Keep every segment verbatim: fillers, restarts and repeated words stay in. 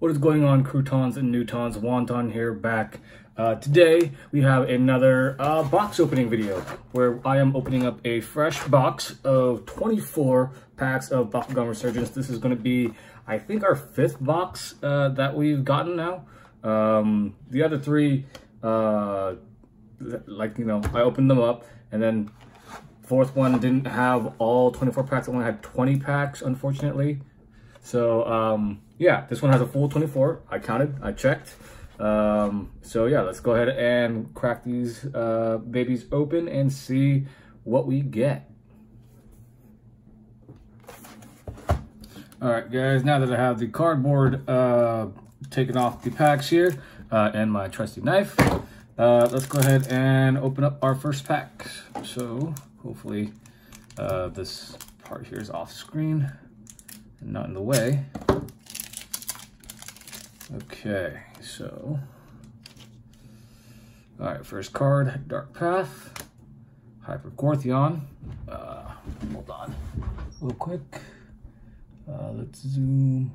What is going on, croutons and newtons? Wonton here, back. Uh, today we have another uh, box opening video where I am opening up a fresh box of twenty-four packs of Bakugan Resurgence. This is going to be, I think, our fifth box uh, that we've gotten now. Um, the other three, uh, like, you know, I opened them up, and then fourth one didn't have all twenty-four packs. It only had twenty packs, unfortunately. So, um, yeah, this one has a full twenty-four. I counted, I checked. Um, so yeah, let's go ahead and crack these uh, babies open and see what we get. All right, guys, now that I have the cardboard uh, taken off the packs here uh, and my trusty knife, uh, let's go ahead and open up our first pack. So hopefully uh, this part here is off screen and not in the way. Okay, so, all right, first card, Dark Path, Hyper Gorthion. Uh, hold on real quick. Uh, let's zoom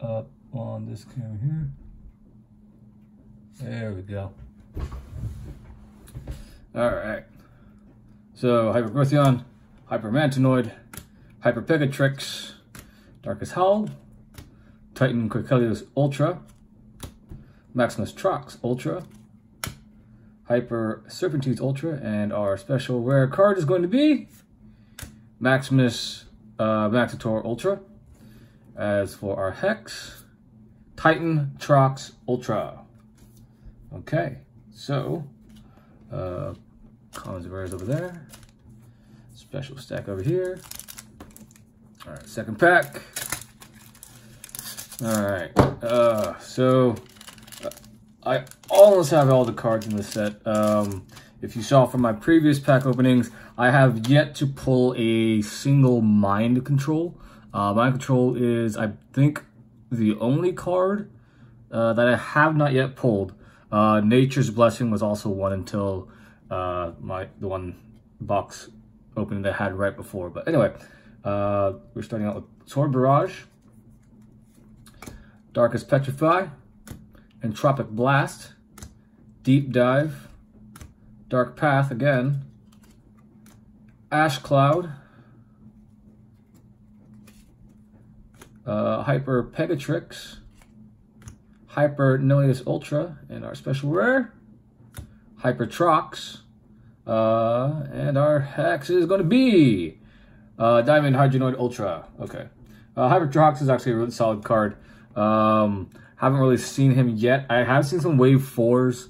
up on this camera here. There we go. All right, so Hyper Gorthion, Hyper Mantinoid, Hyper Pegatrix, Darkest Howl, Titan Trox Ultra, Maximus Trox Ultra, Hyper Serpenteze Ultra, and our special rare card is going to be Maximus uh, Maxitor Ultra. As for our Hex, Titan Trox Ultra. Okay, so uh, commons and rares over there, special stack over here. All right, second pack. All right, uh, so uh, I almost have all the cards in this set. Um, if you saw from my previous pack openings, I have yet to pull a single Mind Control. Uh, Mind Control is, I think, the only card uh, that I have not yet pulled. Uh, Nature's Blessing was also one until uh, my the one box opening that I had right before. But anyway, uh, we're starting out with Sword Barrage, Darkest Petrify, Entropic Blast, Deep Dive, Dark Path again, Ash Cloud, uh, Hyper Pegatrix, Hyper Nillious Ultra, and our special rare, Hyper Trox, uh, and our Hex is going to be uh, Diamond Hydranoid Ultra. Okay, uh, Hyper Trox is actually a really solid card. Um, haven't really seen him yet. I have seen some Wave fours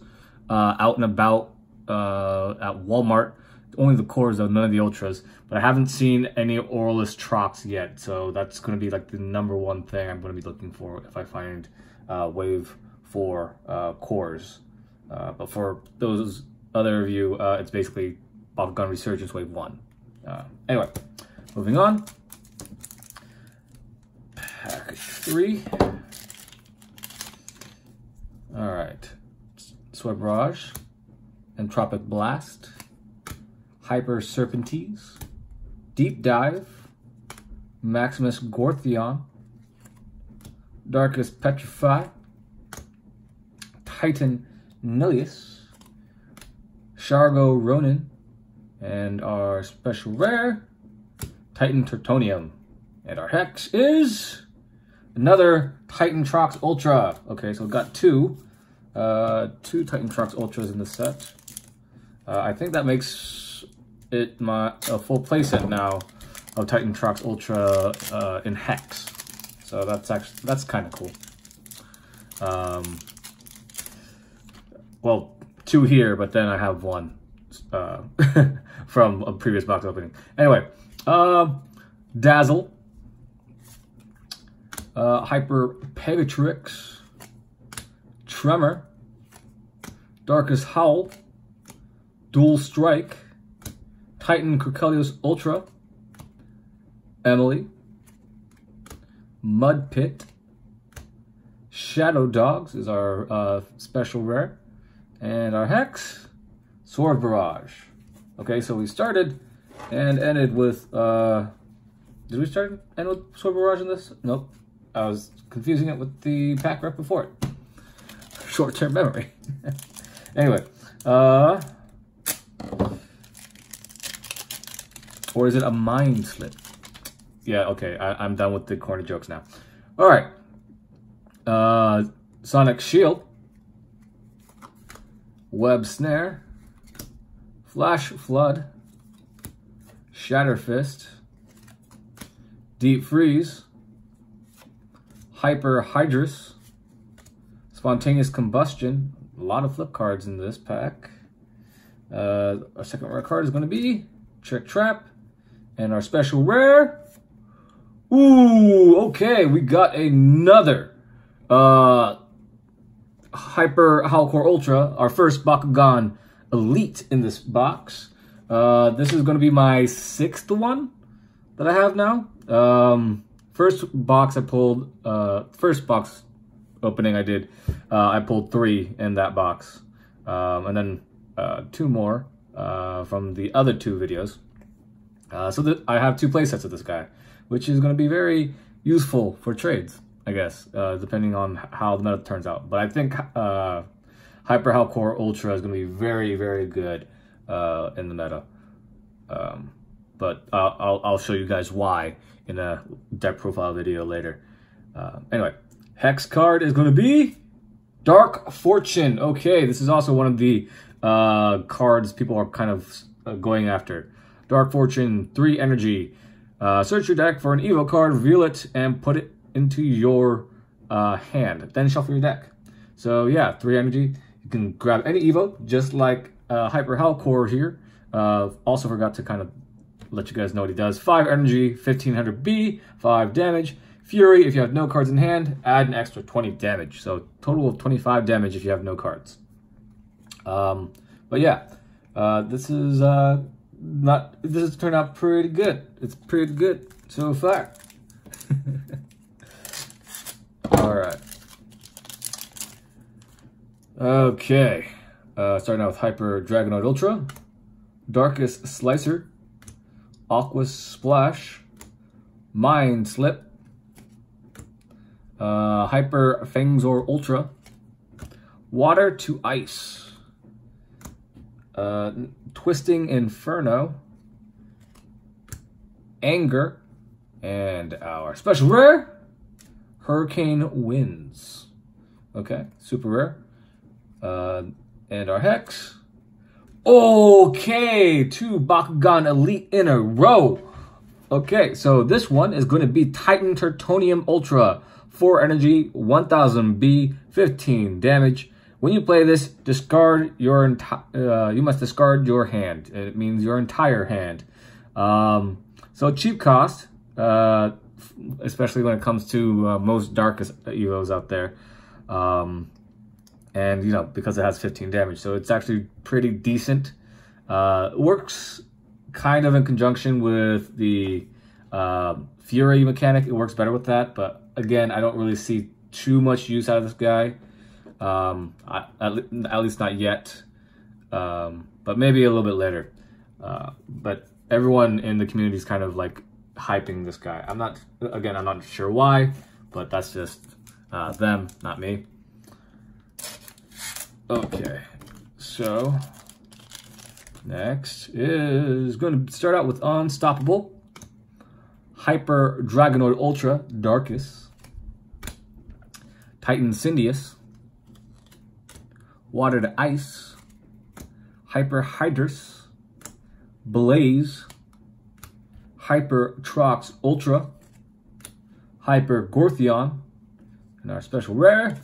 uh, out and about uh, at Walmart. Only the cores though, none of the Ultras. But I haven't seen any Oralist Trox yet, so that's going to be like the number one thing I'm going to be looking for if I find uh, Wave four uh, cores. Uh, but for those other of you, uh, it's basically Bakugan Resurgence Wave one. Uh, anyway, moving on. Package three. All right, Sword Barrage, Entropic Blast, Hyper Serpenteze, Deep Dive, Maximus Gorthion, Darkest Petrify, Titan Nillious, Shargo Ronin, and our special rare, Titan Tertonium. And our Hex is another Titan Trox Ultra. Okay, so we've got two, uh, two Titan Trox Ultras in this set. Uh, I think that makes it my a full playset now of Titan Trox Ultra uh, in Hex. So that's actually that's kind of cool. Um, well, two here, but then I have one uh, from a previous box opening. Anyway, uh, Dazzle. Uh, Hyper Pegatrix, Tremor, Darkest Howl, Dual Strike, Titan Trox Ultra, Emily, Mud Pit, Shadow Dogs is our uh, special rare, and our Hex, Sword Barrage. Okay, so we started and ended with, uh, did we start and end with Sword Barrage in this? Nope. I was confusing it with the pack rep before it. Short-term memory. Anyway. Uh, or is it a mind slip? Yeah, okay. I, I'm done with the corny jokes now. All right. Uh, Sonic Shield. Web Snare. Flash Flood. Shatter Fist. Deep Freeze. Hyper Hydrus. Spontaneous Combustion. A lot of flip cards in this pack. Uh, our second rare card is going to be Trick Trap. And our special rare. Ooh, okay. We got another uh, Hyper Hellcore Ultra. Our first Bakugan Elite in this box. Uh, this is going to be my sixth one that I have now. Um, first box I pulled, uh, first box opening I did, uh, I pulled three in that box. Um, and then uh, two more uh, from the other two videos. Uh, so that I have two playsets of this guy, which is going to be very useful for trades, I guess, uh, depending on how the meta turns out. But I think uh, Hyper Hellcore Ultra is going to be very, very good uh, in the meta. Um, but I'll, I'll, I'll show you guys why in a deck profile video later. Uh, anyway, Hex card is going to be Dark Fortune. Okay, this is also one of the uh, cards people are kind of uh, going after. Dark Fortune, three energy. Uh, search your deck for an Evo card, reveal it, and put it into your uh, hand. Then shuffle your deck. So yeah, three energy. You can grab any Evo, just like uh, Hyper Hellcore here. Uh, also forgot to kind of let you guys know what he does. Five energy, fifteen hundred B, five damage. Fury, if you have no cards in hand, add an extra twenty damage. So total of twenty-five damage if you have no cards. Um, but yeah, uh, this is... Uh, Not this has turned out pretty good. It's pretty good so far. All right. Okay. Uh, starting out with Hyper Dragonoid Ultra, Darkest Slicer, Aqua Splash, Mind Slip, uh, Hyper Fangzor Ultra, Water to Ice. Uh, Twisting Inferno, Anger, and our special rare, Hurricane Winds. Okay, super rare. Uh, and our Hex. Okay, two Bakugan Elite in a row. Okay, so this one is going to be Titan Turtonium Ultra. four energy, one thousand B, fifteen damage. When you play this, discard your uh, you must discard your hand. It means your entire hand. Um, so cheap cost, uh, especially when it comes to uh, most darkest Evos out there. Um, and, you know, because it has fifteen damage. So it's actually pretty decent. Uh, works kind of in conjunction with the uh, Fury mechanic. It works better with that. But, again, I don't really see too much use out of this guy. Um, I, at, at least not yet, um, but maybe a little bit later. Uh, but everyone in the community is kind of like hyping this guy. I'm not, again, I'm not sure why, but that's just uh, them, not me. Okay, so next is going to start out with Unstoppable, Hyper Dragonoid Ultra, Darkest, Titan Syndious, Water to Ice, Hyper Hydrus, Blaze, Hyper Trox Ultra, Hyper Gorthion, and our special rare,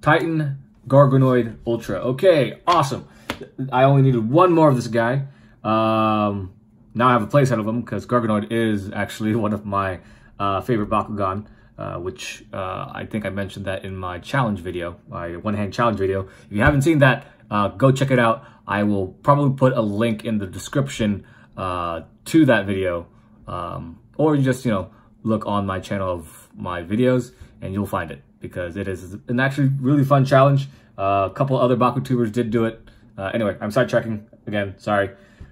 Titan Gargonoid Ultra. Okay, awesome. I only needed one more of this guy. Um, now I have a playset of him because Gargonoid is actually one of my uh, favorite Bakugan. Uh, which uh, I think I mentioned that in my challenge video, my one-hand challenge video. If you haven't seen that, uh, go check it out. I will probably put a link in the description uh, to that video. Um, or you just, you know, look on my channel of my videos and you'll find it. Because it is an actually really fun challenge. Uh, a couple other Bakutubers did do it. Uh, anyway, I'm sidetracking again, sorry.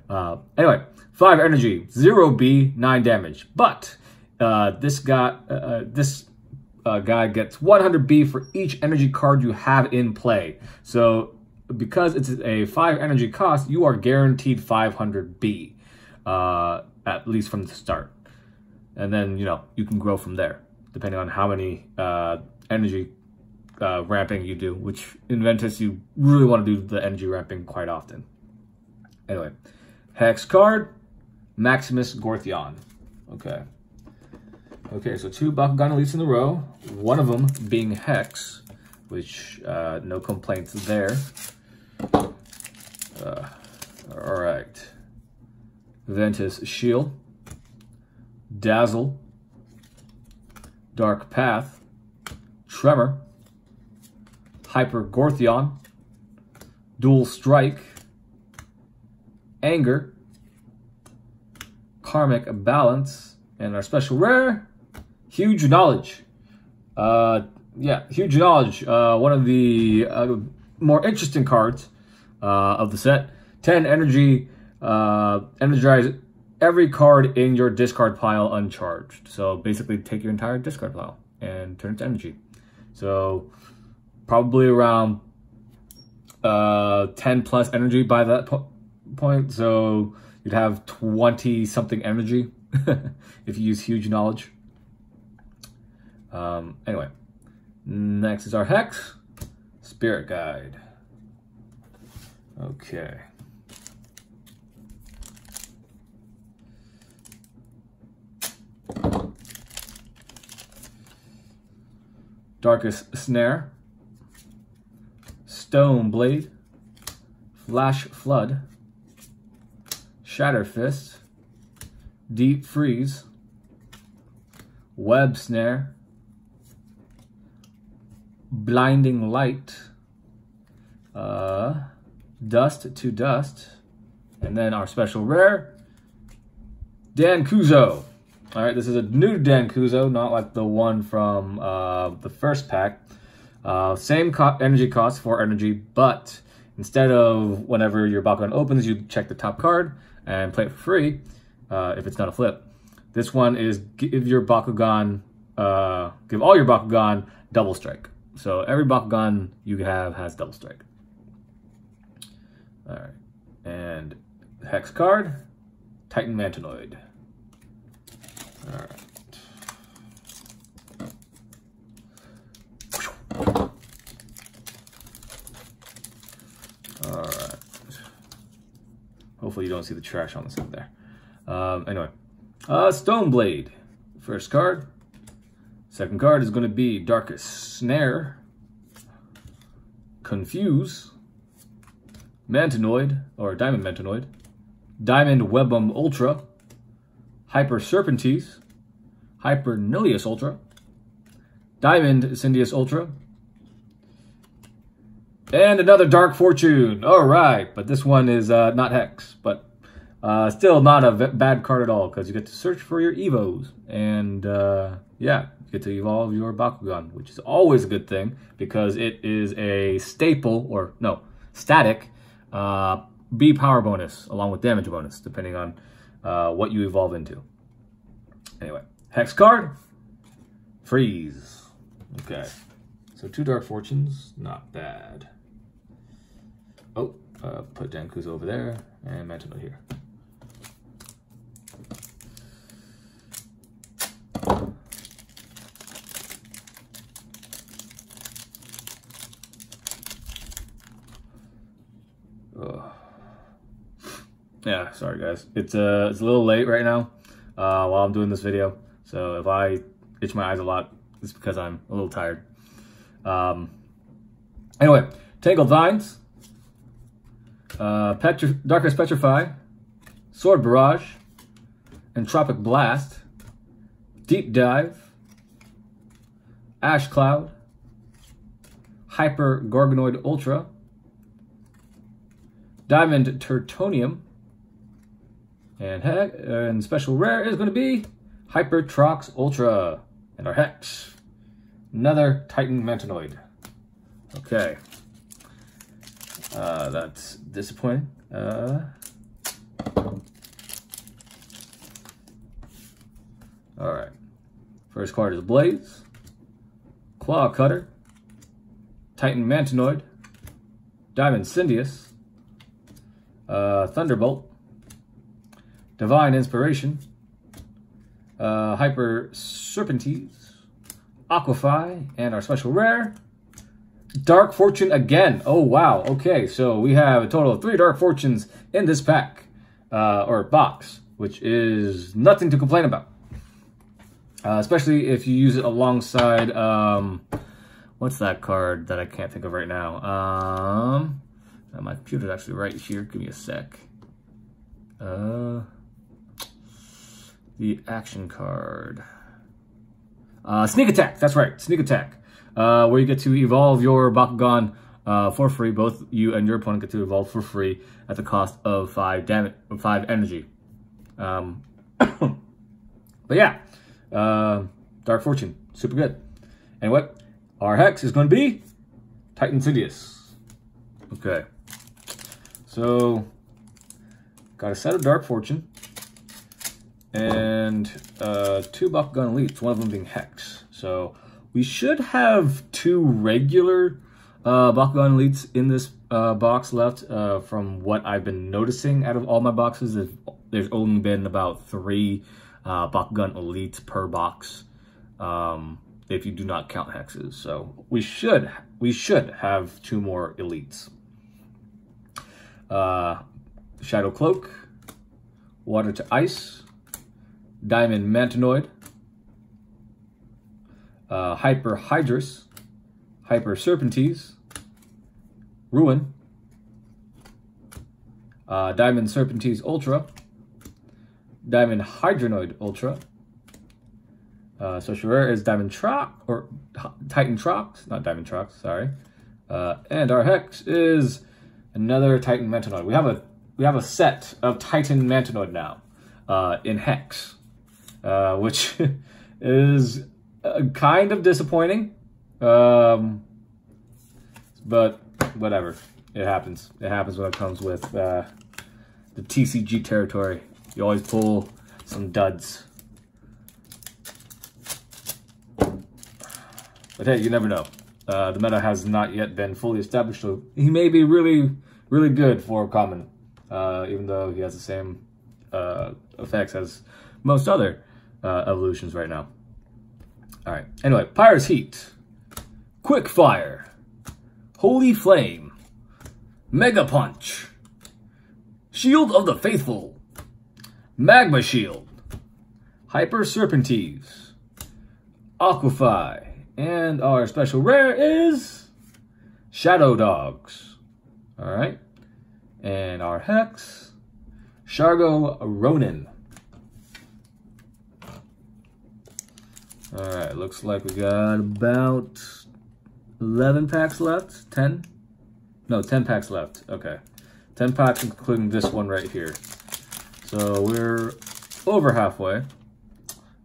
Uh, anyway, five energy, zero B, nine damage. But... Uh, this got uh, this uh, guy gets one hundred B for each energy card you have in play. So because it's a five energy cost, you are guaranteed five hundred B, uh, at least from the start. And then, you know, you can grow from there, depending on how many uh, energy uh, ramping you do, which in Ventus, you really want to do the energy ramping quite often. Anyway, Hex card, Maximus Gorthion. Okay. Okay, so two Bakugan Elites in a row, one of them being Hex, which, uh, no complaints there. Uh, all right. Ventus Shield, Dazzle, Dark Path, Tremor, Hyper Gorthion, Dual Strike, Anger, Karmic Balance, and our special rare, Huge Knowledge. Uh, yeah, Huge Knowledge, uh, one of the uh, more interesting cards uh, of the set. ten energy, uh, energize every card in your discard pile uncharged. So basically take your entire discard pile and turn it to energy. So probably around uh, ten plus energy by that po point. So you'd have twenty something energy if you use Huge Knowledge. Um, anyway, next is our Hex, Spirit Guide. Okay. Darkest Snare, Stone Blade, Flash Flood, Shatter Fist, Deep Freeze, Web Snare, Blinding Light, uh, Dust to Dust, and then our special rare, Dancuzo. All right, this is a new Dancuzo, not like the one from uh, the first pack. Uh, same co energy cost, for energy, but instead of whenever your Bakugan opens, you check the top card and play it for free uh, if it's not a flip. This one is give your Bakugan, uh, give all your Bakugan double strike. So every Bakugan you have has double strike. All right, and Hex card, Titan Mantinoid. All right. All right. Hopefully you don't see the trash on the side there. Um, anyway, uh, Stone Blade. First card. Second card is going to be Darkest Snare, Confuse, Mantinoid, or Diamond Mantinoid, Diamond Webum Ultra, Hyper Serpenteze, Hyper Nillious Ultra, Diamond Incendious Ultra, and another Dark Fortune. All right, but this one is uh, not Hex, but uh, still not a bad card at all because you get to search for your Evos. And uh, yeah, you get to evolve your Bakugan, which is always a good thing because it is a staple, or no, static uh, B power bonus along with damage bonus, depending on Uh, what you evolve into. Anyway, Hex card, Freeze. Okay, so two Dark Fortunes, not bad. Oh, uh, put Dancuzo over there and Mantinoid here. Yeah, sorry guys. It's uh, it's a little late right now uh, while I'm doing this video. So if I itch my eyes a lot, it's because I'm a little tired. Um, anyway, Tangled Vines, uh, Petri Darkest Petrify, Sword Barrage, Entropic Blast, Deep Dive, Ash Cloud, Hyper Dragonoid Ultra, Diamond Turtonium, and heck, and special rare is going to be Hyper Trox Ultra, and our Hex, another Titan Mantinoid. Okay, uh, that's disappointing. Uh, all right, first card is Blaze, Claw Cutter, Titan Mantinoid, Diamond Syndious, uh, Thunderbolt, Divine Inspiration, uh, Hyper Serpenteze, Aquify, and our special rare, Dark Fortune again. Oh, wow. Okay, so we have a total of three Dark Fortunes in this pack, uh, or box, which is nothing to complain about. Uh, especially if you use it alongside, um, what's that card that I can't think of right now? Um, my computer's actually right here. Give me a sec. Uh, the action card. Uh, Sneak Attack. That's right. Sneak Attack. Uh, where you get to evolve your Bakugan uh, for free. Both you and your opponent get to evolve for free at the cost of five damage, five energy. Um, but yeah. Uh, Dark Fortune, super good. Anyway, our hex is going to be Titan Syndious. Okay, so got a set of Dark Fortune and uh, two Bakugan Elites, one of them being hex. So we should have two regular uh, Bakugan Elites in this uh, box left. Uh, from what I've been noticing, out of all my boxes, there's, there's only been about three Uh, Bakugan Elites per box, um, if you do not count hexes. So we should we should have two more Elites. Uh, Shadow Cloak, Water to Ice, Diamond Mantinoid, uh, Hyper Hydrus, Hyper Serpenteze, Ruin, uh, Diamond Serpenteze Ultra, Diamond Hydranoid Ultra. Uh, Social Rare is Diamond Trox, or Titan Trox, not Diamond Trox, sorry. Uh, and our hex is another Titan Mantinoid. We have a we have a set of Titan Mantinoid now uh, in hex, uh, which is uh, kind of disappointing, um, but whatever. It happens. It happens when it comes with uh, the T C G territory. You always pull some duds. But hey, you never know. Uh, the meta has not yet been fully established, so he may be really, really good for common, uh, even though he has the same uh, effects as most other uh, evolutions right now. All right. Anyway, Pyro's Heat, Quick Fire, Holy Flame, Mega Punch, Shield of the Faithful, Magma Shield, Hyper Serpenteze, Aquify, and our special rare is Shadow Dogs. All right, and our hex, Shargo Ronin. All right, looks like we got about eleven packs left, ten? No, ten packs left, okay. ten packs including this one right here. So we're over halfway,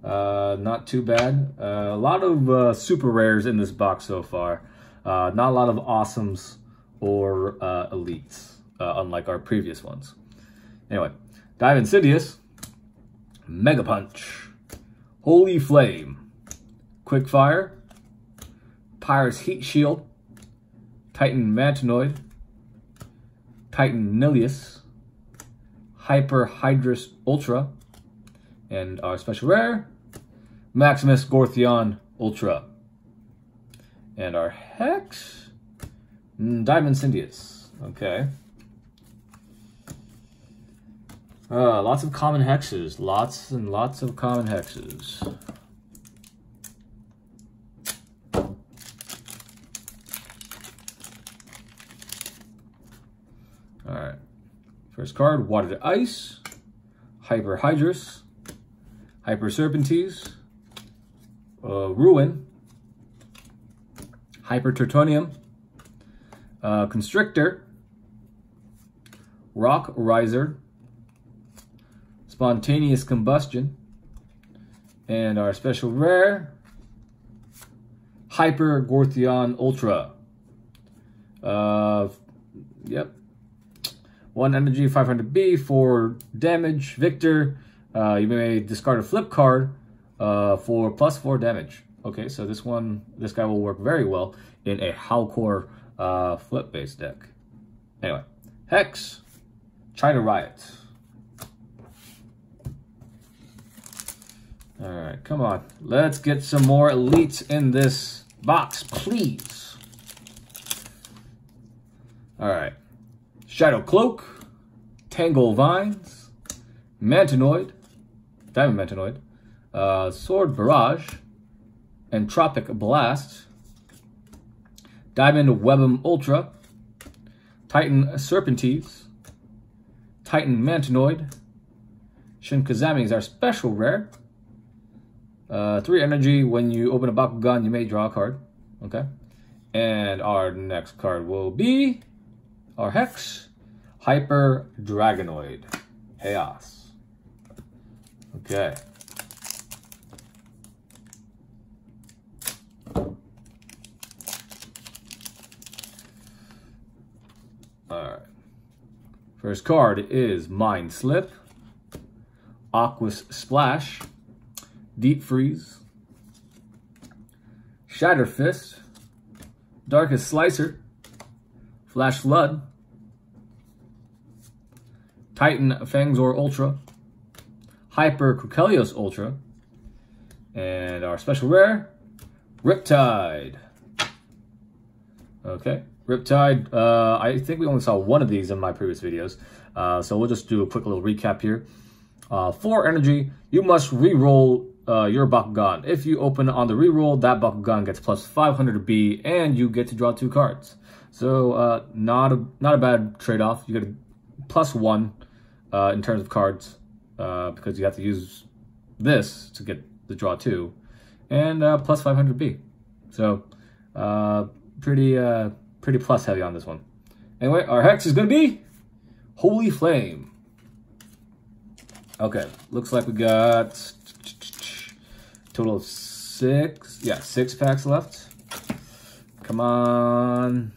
uh, not too bad. Uh, a lot of uh, super rares in this box so far, uh, not a lot of awesomes or uh, elites, uh, unlike our previous ones. Anyway, Diamond Syndious, Mega Punch, Holy Flame, Quick Fire, Pyro's Heat Shield, Titan Mantinoid, Titan Nillious, Hyper Hydrus Ultra, and our special rare, Maximus Gorthion Ultra. And our hex, Diamond Syndious. Okay. Uh, lots of common hexes. Lots and lots of common hexes. Alright. First card, Water to Ice, Hyper Hydrus, Hyper Serpenteze, uh, Ruin, Hyper Tertonium, uh, Constrictor, Rock Riser, Spontaneous Combustion, and our special rare, Hyper Gorthion Ultra. Uh, yep. One energy, five hundred B for damage. Victor, uh, you may discard a flip card uh, for plus four damage. Okay, so this one, this guy will work very well in a Hellcore uh, flip-based deck. Anyway, Hex, China Riot. All right, come on. Let's get some more elites in this box, please. All right. Shadow Cloak, Tangle Vines, Mantinoid, Diamond Mantinoid, uh, Sword Barrage, Entropic Blast, Diamond Webum Ultra, Titan Serpenteze, Titan Mantinoid, Shinkazami is our special rare. Uh, three energy, when you open a Bakugan, you may draw a card. Okay. And our next card will be our Hex, Hyper Dragonoid, Chaos. Okay. Alright. First card is Mind Slip, Aqua's Splash, Deep Freeze, Shatter Fist, Darkest Slicer, Flash Flood, Titan Fangzor Ultra, Hyper Kukelios Ultra, and our special rare, Riptide. Okay, Riptide, uh, I think we only saw one of these in my previous videos, uh, so we'll just do a quick little recap here. Uh, four energy, you must re-roll Uh, your Bakugan. If you open on the reroll, that Bakugan gets plus five hundred B, and you get to draw two cards. So uh, not a not a bad trade-off. You get a plus one uh, in terms of cards uh, because you have to use this to get the draw two, and uh, plus five hundred B. So uh, pretty uh, pretty plus heavy on this one. Anyway, our Hex is gonna be Holy Flame. Okay, looks like we got total of six, yeah, six packs left. Come on.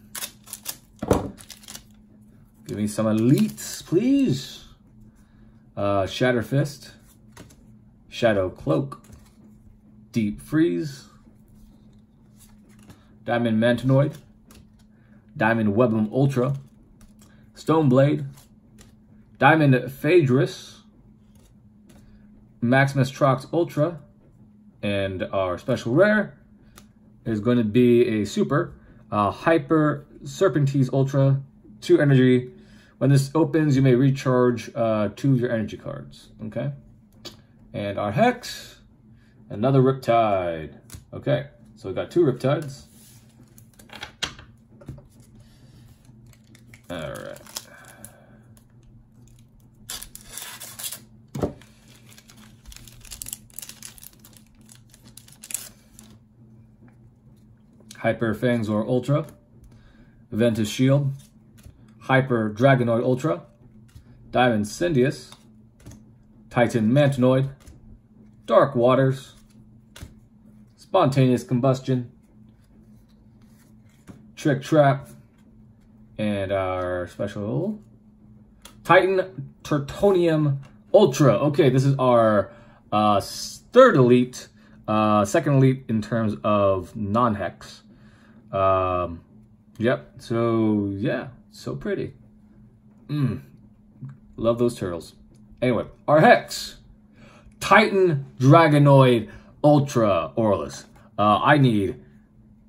Give me some elites, please. Uh, Shatter Fist, Shadow Cloak, Deep Freeze, Diamond Mantinoid, Diamond Webum Ultra, Stone Blade, Diamond Hydrus, Maximus Trox Ultra, and our special rare is going to be a super, uh, Hyper Serpenteze Ultra, two energy. When this opens, you may recharge uh, two of your energy cards, okay? And our Hex, another Riptide. Okay, so we got two Riptides. All right. Hyper Fangzor Ultra, Ventus Shield, Hyper Dragonoid Ultra, Diamond Syndious, Titan Mantinoid, Dark Waters, Spontaneous Combustion, Trick Trap, and our special Titan Tertonium Ultra. Okay, this is our uh, third elite, uh, second elite in terms of non-hex. Um, yep, so yeah, so pretty. Mm, love those turtles. Anyway, our Hex, Titan Dragonoid Ultra Orlis. Uh, I need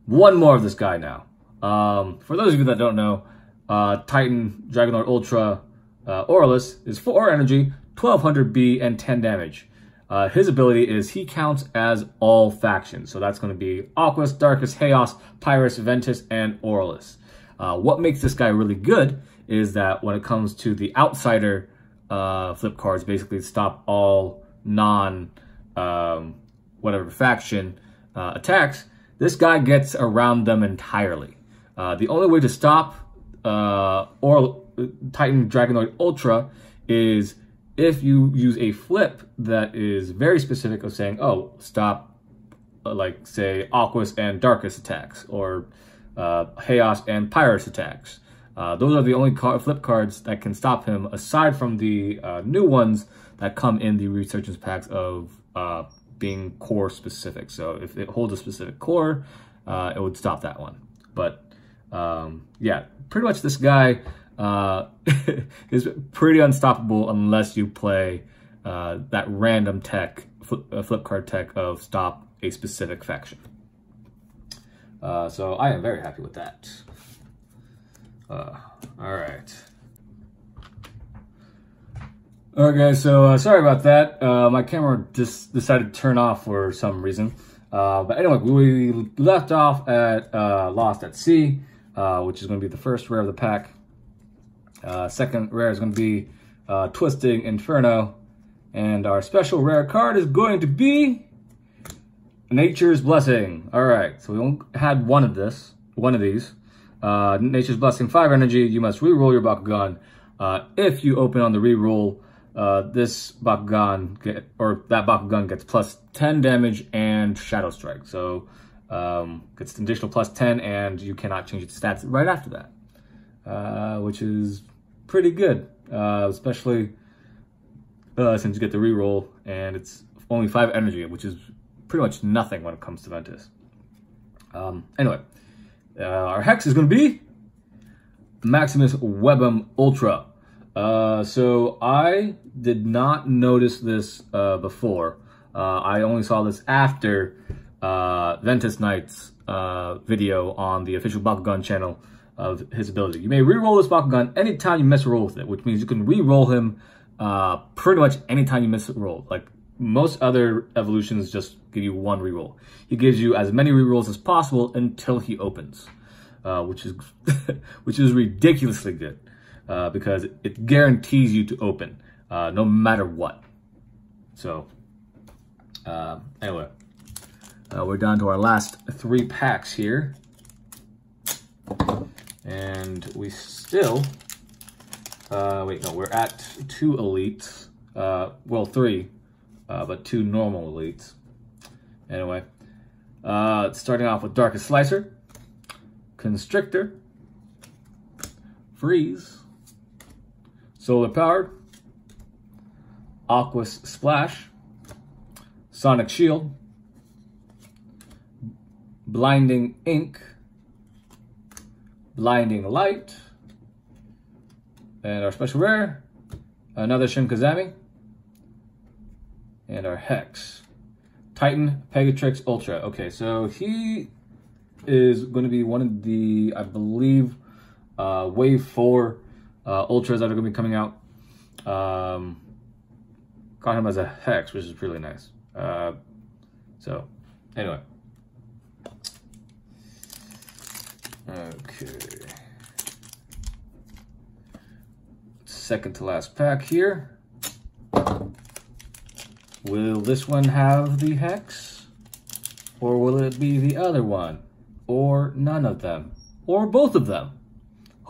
one more of this guy now. Um, for those of you that don't know, uh, Titan Dragonoid Ultra uh, Orlis is four energy, twelve hundred B, and ten damage. Uh, his ability is he counts as all factions. So that's going to be Aquas, Darkus, Chaos, Pyrus, Ventus, and Orlis. Uh, what makes this guy really good is that when it comes to the outsider uh, flip cards, basically stop all non um, whatever faction uh, attacks, this guy gets around them entirely. Uh, the only way to stop uh, or Titan Dragonoid Ultra is if you use a flip that is very specific of saying, oh, stop, uh, like, say, Aquas and Darkus attacks, or uh, Chaos and Pyrus attacks. Uh, those are the only car flip cards that can stop him, aside from the uh, new ones that come in the resurgence packs of uh, being core specific. So if it holds a specific core, uh, it would stop that one. But um, yeah, pretty much this guy uh, is pretty unstoppable unless you play uh, that random tech, flip, uh, flip card tech of stop a specific faction. Uh, so I am very happy with that. Uh, all right. All right, guys, so uh, sorry about that. Uh, my camera just decided to turn off for some reason. Uh, but anyway, we left off at uh, Lost at Sea, uh, which is going to be the first rare of the pack. Uh, second rare is going to be uh, Twisting Inferno. And our special rare card is going to be Nature's Blessing. All right, so we only had one of this, one of these. Uh, Nature's Blessing, five energy. You must reroll your Bakugan. Uh, if you open on the reroll, Uh, this Bakugan, get, or that Bakugan gets plus ten damage and Shadow Strike. So, um, gets an additional plus ten, and you cannot change its stats right after that. Uh, which is pretty good. Uh, especially uh, since you get the reroll, and it's only five energy, which is pretty much nothing when it comes to Ventus. Um, anyway, uh, our Hex is going to be Maximus Webum Ultra. Uh, so I did not notice this, uh, before. Uh, I only saw this after, uh, Ventus Knight's, uh, video on the official Bakugan channel of his ability. You may reroll this Bakugan anytime you miss roll with it, which means you can reroll him, uh, pretty much anytime you miss roll. Like most other evolutions just give you one reroll. He gives you as many rerolls as possible until he opens, uh, which is, which is ridiculously good. Uh, because it guarantees you to open, uh, no matter what. So, uh, anyway, uh, we're down to our last three packs here. And we still, uh, wait, no, we're at two elites. Uh, well, three, uh, but two normal elites. Anyway, uh, starting off with Darkest Slicer, Constrictor, Freeze, Solar Powered, Aqua Splash, Sonic Shield, Blinding Ink, Blinding Light, and our special rare, another Shinkazami, and our Hex, Titan Pegatrix Ultra. Okay, so he is going to be one of the, I believe, uh, Wave four Uh, ultras that are going to be coming out. Um, got him as a Hex, which is really nice. Uh, so, anyway. Okay. Second to last pack here. Will this one have the Hex? Or will it be the other one? Or none of them? Or both of them?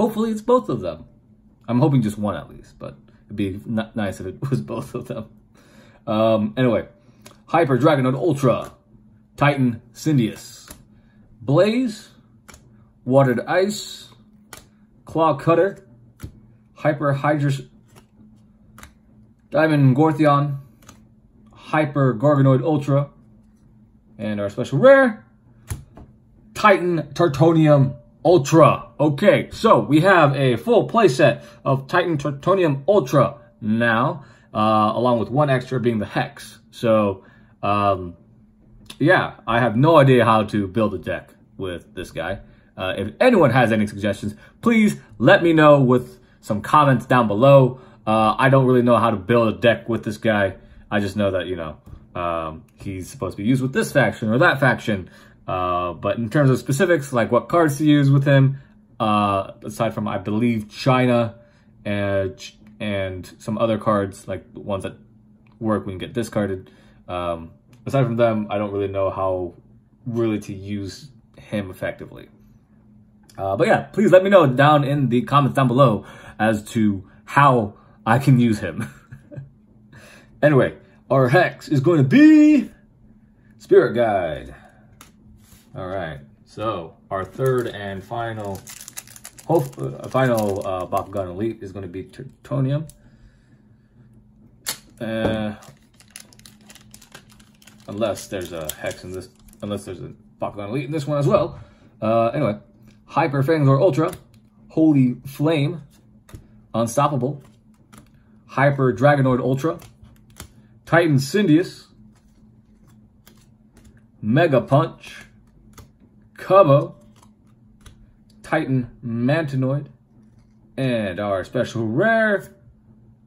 Hopefully it's both of them. I'm hoping just one at least, but it'd be not nice if it was both of them. Um, anyway, Hyper Dragonoid Ultra, Titan Syndious, Blaze, Water to Ice, Claw Cutter, Hyper Hydrus, Diamond Gorthion, Hyper Gorgonoid Ultra, and our special rare, Titan Tartonium Ultra. Okay, so we have a full playset of Titan Tartonium Ultra now, uh, along with one extra being the Hex. So, um, yeah, I have no idea how to build a deck with this guy. Uh, if anyone has any suggestions, please let me know with some comments down below. Uh, I don't really know how to build a deck with this guy. I just know that, you know, um, he's supposed to be used with this faction or that faction. Uh, but in terms of specifics, like what cards to use with him, uh, aside from, I believe, China and, and some other cards, like the ones that work when you get discarded. Um, aside from them, I don't really know how really to use him effectively. Uh, but yeah, please let me know down in the comments down below as to how I can use him. Anyway, our Hex is going to be Spirit Guide. All right, so our third and final, hope, uh, final uh, Bakugan Elite is going to be Tartonium. Uh, Unless there's a Hex in this, unless there's a Bakugan Elite in this one as well. Uh, anyway, Hyper Fangor Ultra, Holy Flame, Unstoppable, Hyper Dragonoid Ultra, Titan Syndious, Mega Punch, Cubbo, Titan Mantinoid, and our special rare,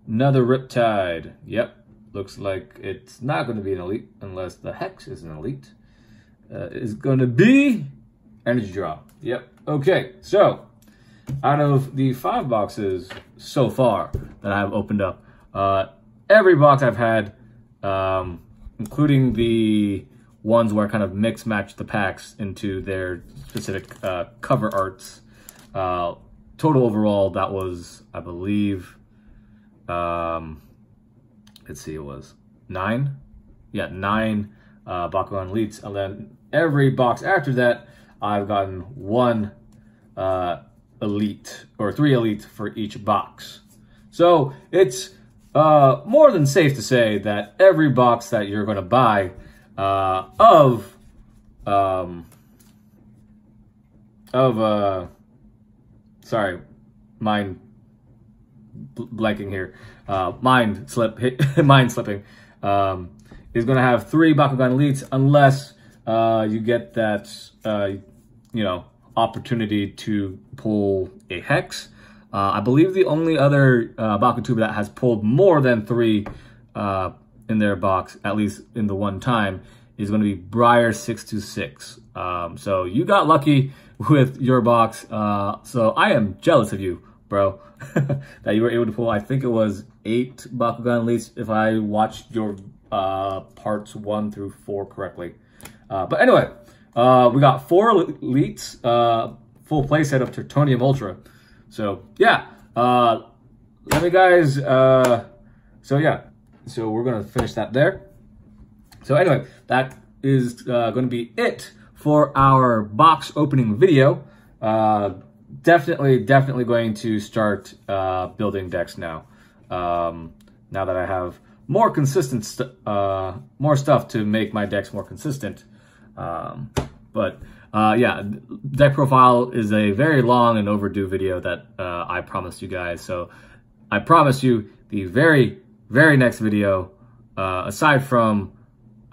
another Riptide. Yep, looks like it's not going to be an elite unless the Hex is an elite. Uh, it's going to be Energy Draw. Yep, okay, so out of the five boxes so far that I've opened up, uh, every box I've had, um, including the ones where I kind of mix match the packs into their specific uh, cover arts. Uh, total overall, that was, I believe, um, let's see, it was nine? Yeah, nine uh, Bakugan Elites. And then every box after that, I've gotten one uh, Elite, or three Elites for each box. So it's uh, more than safe to say that every box that you're gonna buy Uh, of, um, of, uh, sorry, mind bl blanking here, uh, mind slip, mind slipping, um, is going to have three Bakugan Elites unless, uh, you get that, uh, you know, opportunity to pull a Hex. Uh, I believe the only other, uh, Bakutuber that has pulled more than three, uh, in their box, at least in the one time, is going to be Briar six two six. Um, so you got lucky with your box. Uh, so I am jealous of you, bro, that you were able to pull, I think it was eight Bakugan Elites if I watched your uh, parts one through four correctly. Uh, but anyway, uh, we got four Elites, uh, full playset of Tertonium Ultra. So yeah, uh, let me guys, uh, so yeah. So we're going to finish that there. So anyway, that is uh, going to be it for our box opening video. Uh, definitely, definitely going to start uh, building decks now. Um, now that I have more consistent, st uh, more stuff to make my decks more consistent. Um, but uh, yeah, deck profile is a very long and overdue video that uh, I promised you guys. So I promise you the very very next video, uh, aside from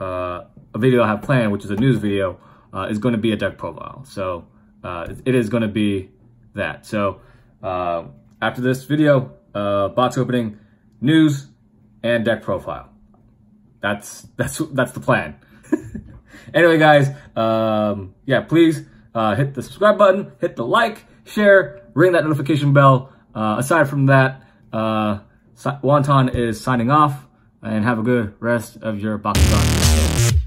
uh, a video I have planned, which is a news video, uh, is going to be a deck profile. So uh, it is going to be that. So uh, after this video, uh, box opening, news, and deck profile. That's that's that's the plan. Anyway, guys, um, yeah, please uh, hit the subscribe button, hit the like, share, ring that notification bell. Uh, aside from that, Uh, Wonton is signing off, and have a good rest of your Bakugan.